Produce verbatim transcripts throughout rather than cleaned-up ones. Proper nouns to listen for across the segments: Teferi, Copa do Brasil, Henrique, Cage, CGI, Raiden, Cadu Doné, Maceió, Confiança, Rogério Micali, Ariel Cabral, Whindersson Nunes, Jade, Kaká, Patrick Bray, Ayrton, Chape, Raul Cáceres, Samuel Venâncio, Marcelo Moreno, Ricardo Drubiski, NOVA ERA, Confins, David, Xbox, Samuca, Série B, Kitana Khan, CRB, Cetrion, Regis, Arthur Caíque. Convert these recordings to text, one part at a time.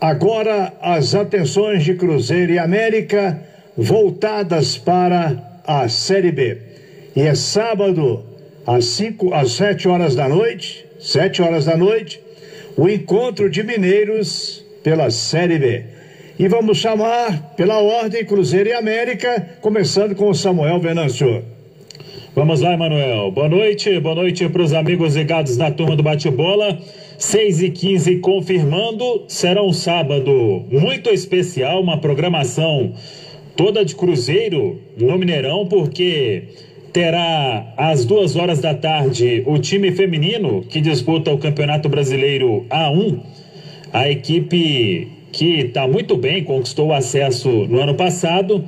Agora as atenções de Cruzeiro e América voltadas para a Série B. E é sábado às, cinco, às sete horas da noite, sete horas da noite, o encontro de mineiros pela Série B. E vamos chamar pela ordem Cruzeiro e América, começando com o Samuel Venâncio. Vamos lá, Emanuel. Boa noite, boa noite para os amigos ligados na turma do bate-bola. seis e quinze confirmando, será um sábado muito especial, uma programação toda de Cruzeiro no Mineirão, porque terá às duas horas da tarde o time feminino que disputa o Campeonato Brasileiro A um, a equipe que está muito bem, conquistou o acesso no ano passado,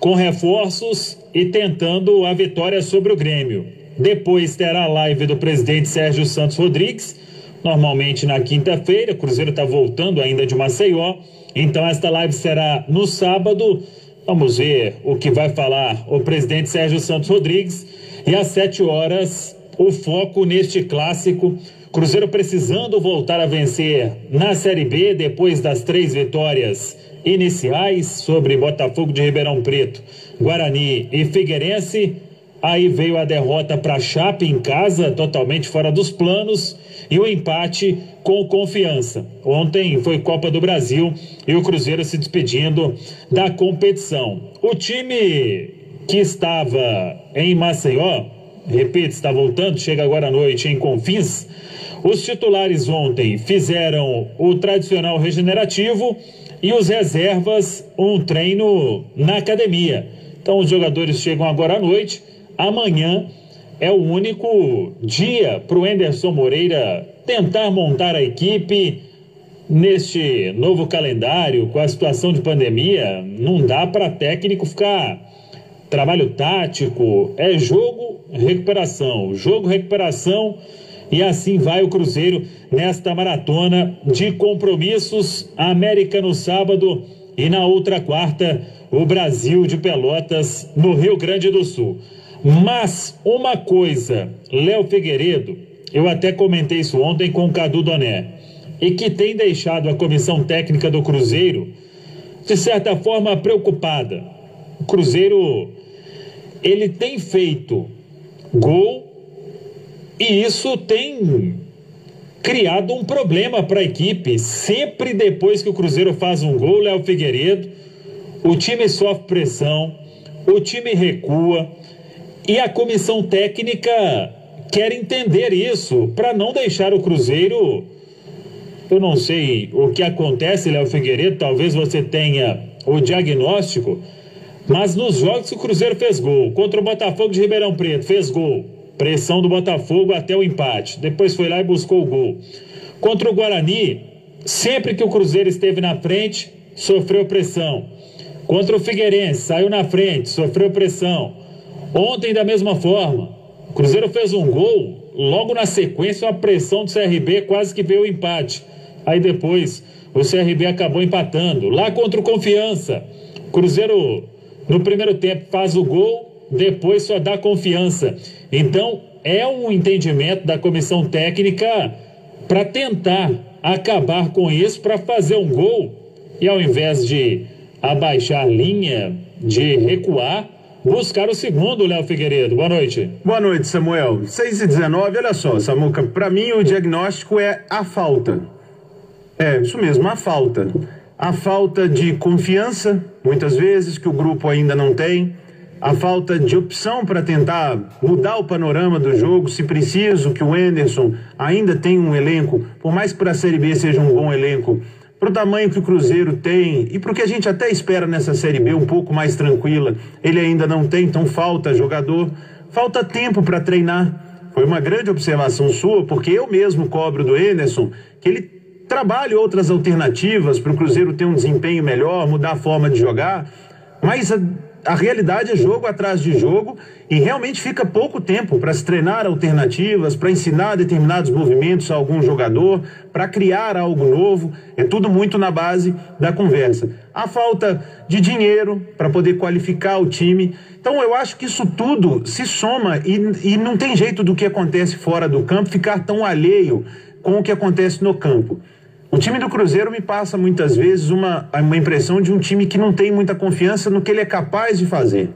com reforços e tentando a vitória sobre o Grêmio. Depois terá a live do presidente Sérgio Santos Rodrigues, normalmente na quinta-feira. Cruzeiro está voltando ainda de Maceió, então esta live será no sábado. Vamos ver o que vai falar o presidente Sérgio Santos Rodrigues. E às sete horas, o foco neste clássico. Cruzeiro precisando voltar a vencer na Série B, depois das três vitórias iniciais sobre Botafogo de Ribeirão Preto, Guarani e Figueirense. Aí veio a derrota para Chape em casa, totalmente fora dos planos, e o empate com Confiança. Ontem foi Copa do Brasil e o Cruzeiro se despedindo da competição. O time que estava em Maceió, repito, está voltando, chega agora à noite em Confins. Os titulares ontem fizeram o tradicional regenerativo e os reservas um treino na academia. Então os jogadores chegam agora à noite. Amanhã é o único dia para o Enderson Moreira tentar montar a equipe neste novo calendário, com a situação de pandemia. Não dá para técnico ficar trabalho tático, é jogo, recuperação, jogo, recuperação, e assim vai o Cruzeiro nesta maratona de compromissos. A América no sábado e na outra quarta o Brasil de Pelotas no Rio Grande do Sul. Mas uma coisa, Léo Figueiredo, eu até comentei isso ontem com o Cadu Doné, e que tem deixado a comissão técnica do Cruzeiro, de certa forma, preocupada. O Cruzeiro, ele tem feito gol, e isso tem criado um problema para a equipe. Sempre depois que o Cruzeiro faz um gol, Léo Figueiredo, o time sofre pressão, o time recua. E a comissão técnica quer entender isso, para não deixar o Cruzeiro... Eu não sei o que acontece, Léo Figueiredo, talvez você tenha o diagnóstico, mas nos jogos que o Cruzeiro fez gol, contra o Botafogo de Ribeirão Preto, fez gol, pressão do Botafogo até o empate, depois foi lá e buscou o gol. Contra o Guarani, sempre que o Cruzeiro esteve na frente, sofreu pressão. Contra o Figueirense, saiu na frente, sofreu pressão. Ontem, da mesma forma, o Cruzeiro fez um gol, logo na sequência, uma pressão do C R B, quase que veio o empate. Aí depois, o C R B acabou empatando. Lá contra o Confiança, o Cruzeiro, no primeiro tempo, faz o gol, depois só dá Confiança. Então, é um entendimento da comissão técnica para tentar acabar com isso, para fazer um gol, e ao invés de abaixar a linha, de recuar, buscar o segundo, Léo Figueiredo. Boa noite. Boa noite, Samuel. seis e dezenove, olha só, Samuca, para mim o diagnóstico é a falta. É, isso mesmo, a falta. A falta de confiança, muitas vezes, que o grupo ainda não tem. A falta de opção para tentar mudar o panorama do jogo, se preciso, que o Enderson ainda tem um elenco, por mais que para a Série B seja um bom elenco, para o tamanho que o Cruzeiro tem e para o que a gente até espera nessa Série B um pouco mais tranquila, ele ainda não tem, então falta jogador, falta tempo para treinar. Foi uma grande observação sua, porque eu mesmo cobro do Enderson que ele trabalhe outras alternativas para o Cruzeiro ter um desempenho melhor, mudar a forma de jogar, mas a, a realidade é jogo atrás de jogo e realmente fica pouco tempo para se treinar alternativas, para ensinar determinados movimentos a algum jogador, para criar algo novo. É tudo muito na base da conversa. A falta de dinheiro para poder qualificar o time. Então eu acho que isso tudo se soma e, e não tem jeito do que acontece fora do campo ficar tão alheio com o que acontece no campo. O time do Cruzeiro me passa muitas vezes uma, uma impressão de um time que não tem muita confiança no que ele é capaz de fazer.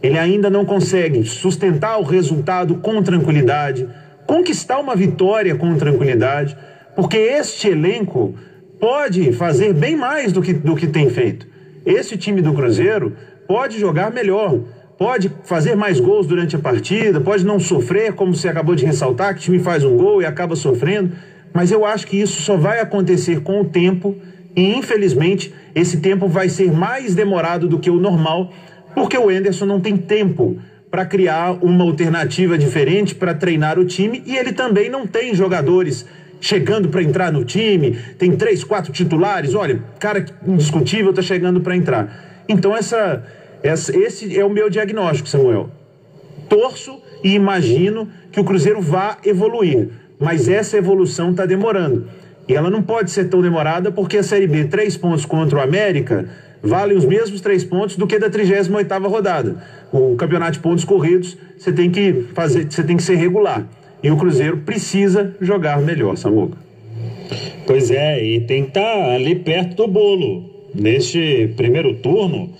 Ele ainda não consegue sustentar o resultado com tranquilidade, conquistar uma vitória com tranquilidade, porque este elenco pode fazer bem mais do que, do que tem feito. Esse time do Cruzeiro pode jogar melhor, pode fazer mais gols durante a partida, pode não sofrer, como você acabou de ressaltar, que o time faz um gol e acaba sofrendo, mas eu acho que isso só vai acontecer com o tempo e, infelizmente, esse tempo vai ser mais demorado do que o normal, porque o Enderson não tem tempo para criar uma alternativa diferente para treinar o time e ele também não tem jogadores chegando para entrar no time, tem três, quatro titulares, olha, cara indiscutível está chegando para entrar. Então essa, essa, esse é o meu diagnóstico, Samuel. Torço e imagino que o Cruzeiro vá evoluir, mas essa evolução está demorando. E ela não pode ser tão demorada porque a Série B, três pontos contra o América, valem os mesmos três pontos do que da trigésima oitava rodada. O campeonato de pontos corridos, você tem que fazer, você tem que ser regular. E o Cruzeiro precisa jogar melhor, Samuca. Pois é, e tem que estar ali perto do bolo. Neste primeiro turno,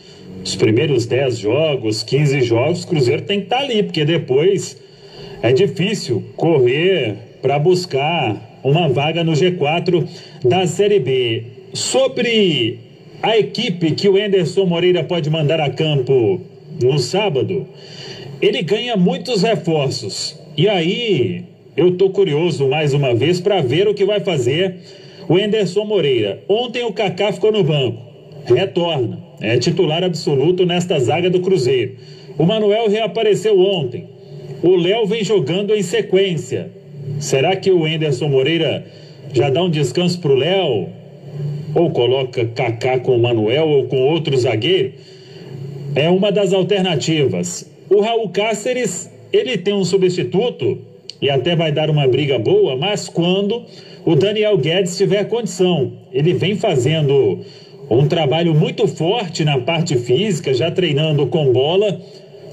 os primeiros dez jogos, quinze jogos, o Cruzeiro tem que estar ali, porque depois é difícil correr para buscar uma vaga no G quatro da Série B. Sobre a equipe que o Enderson Moreira pode mandar a campo no sábado, ele ganha muitos reforços. E aí, eu tô curioso mais uma vez para ver o que vai fazer o Enderson Moreira. Ontem o Kaká ficou no banco, retorna, é titular absoluto nesta zaga do Cruzeiro. O Manoel reapareceu ontem, o Léo vem jogando em sequência. Será que o Enderson Moreira já dá um descanso pro Léo? Ou coloca Kaká com o Manoel ou com outro zagueiro? É uma das alternativas. O Raul Cáceres, ele tem um substituto e até vai dar uma briga boa, mas quando o Daniel Guedes tiver condição, ele vem fazendo um trabalho muito forte na parte física, já treinando com bola,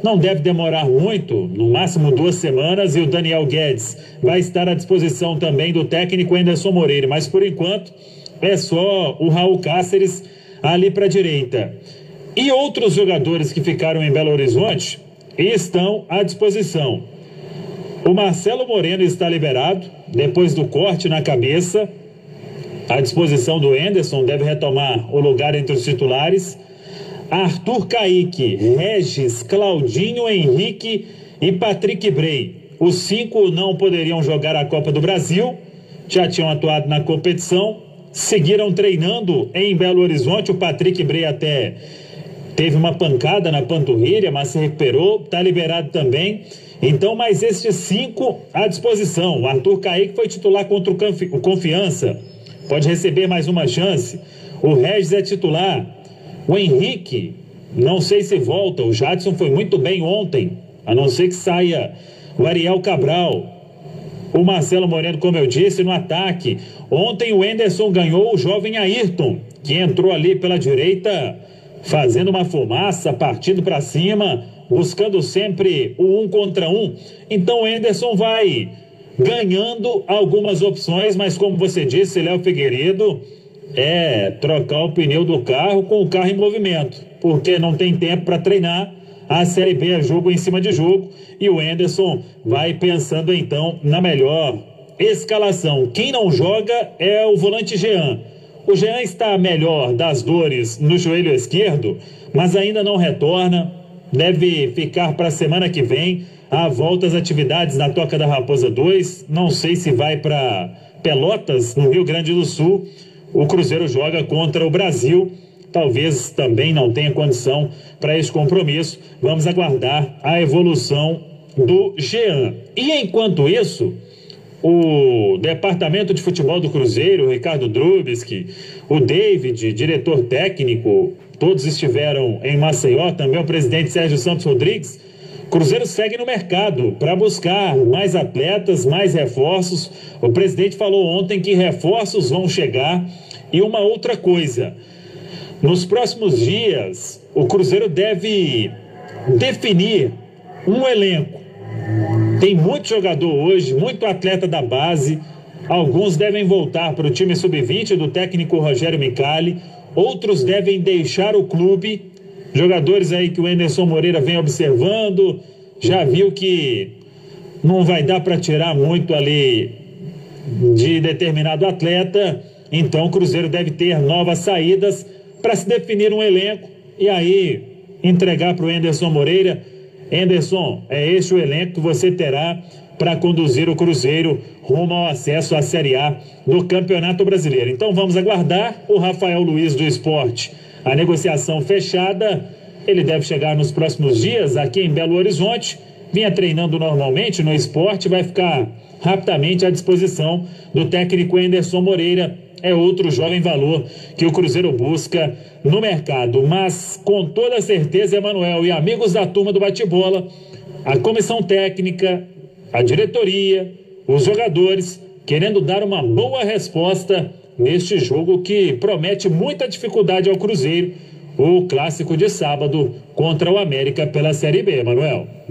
não deve demorar muito, no máximo duas semanas, e o Daniel Guedes vai estar à disposição também do técnico Enderson Moreira, mas por enquanto é só o Raul Cáceres ali para a direita. E outros jogadores que ficaram em Belo Horizonte estão à disposição. O Marcelo Moreno está liberado depois do corte na cabeça, à disposição do Enderson, deve retomar o lugar entre os titulares. Arthur Caíque, Regis, Claudinho, Henrique e Patrick Bray, os cinco não poderiam jogar a Copa do Brasil, já tinham atuado na competição, seguiram treinando em Belo Horizonte. O Patrick Bray até teve uma pancada na panturrilha, mas se recuperou, está liberado também. Então, mais estes cinco à disposição. O Arthur Caíque foi titular contra o Confiança, pode receber mais uma chance. O Regis é titular. O Henrique, não sei se volta. O Jadson foi muito bem ontem, a não ser que saia o Ariel Cabral. O Marcelo Moreno, como eu disse, no ataque. Ontem o Enderson ganhou o jovem Ayrton, que entrou ali pela direita, fazendo uma fumaça, partindo para cima, buscando sempre o um contra um. Então o Enderson vai ganhando algumas opções, mas como você disse, Léo Figueiredo, é trocar o pneu do carro com o carro em movimento, porque não tem tempo para treinar. A Série B é jogo em cima de jogo e o Enderson vai pensando então na melhor escalação. Quem não joga é o volante Jean. O Jean está melhor das dores no joelho esquerdo, mas ainda não retorna. Deve ficar para a semana que vem. A volta às atividades na Toca da Raposa dois. Não sei se vai para Pelotas, no Rio Grande do Sul. O Cruzeiro joga contra o Brasil. Talvez também não tenha condição para esse compromisso. Vamos aguardar a evolução do Jean. E enquanto isso, o departamento de futebol do Cruzeiro, o Ricardo Drubiski, o David, diretor técnico, todos estiveram em Maceió, também o presidente Sérgio Santos Rodrigues. Cruzeiro segue no mercado para buscar mais atletas, mais reforços. O presidente falou ontem que reforços vão chegar. E uma outra coisa, nos próximos dias o Cruzeiro deve definir um elenco. Tem muito jogador hoje, muito atleta da base, Alguns devem voltar para o time sub vinte do técnico Rogério Micali, outros devem deixar o clube. Jogadores aí que o Enderson Moreira vem observando, já viu que não vai dar para tirar muito ali de determinado atleta, então o Cruzeiro deve ter novas saídas para se definir um elenco e aí entregar para o Enderson Moreira. Enderson, é este o elenco que você terá para conduzir o Cruzeiro rumo ao acesso à Série A do Campeonato Brasileiro. Então vamos aguardar o Rafael Luiz do Esporte. A negociação fechada, ele deve chegar nos próximos dias aqui em Belo Horizonte, vinha treinando normalmente no Esporte, vai ficar rapidamente à disposição do técnico Enderson Moreira. É outro jovem valor que o Cruzeiro busca no mercado. Mas com toda certeza, Emanuel e amigos da turma do bate-bola, a comissão técnica, a diretoria, os jogadores, querendo dar uma boa resposta neste jogo que promete muita dificuldade ao Cruzeiro, o clássico de sábado contra o América pela Série B, Emanuel.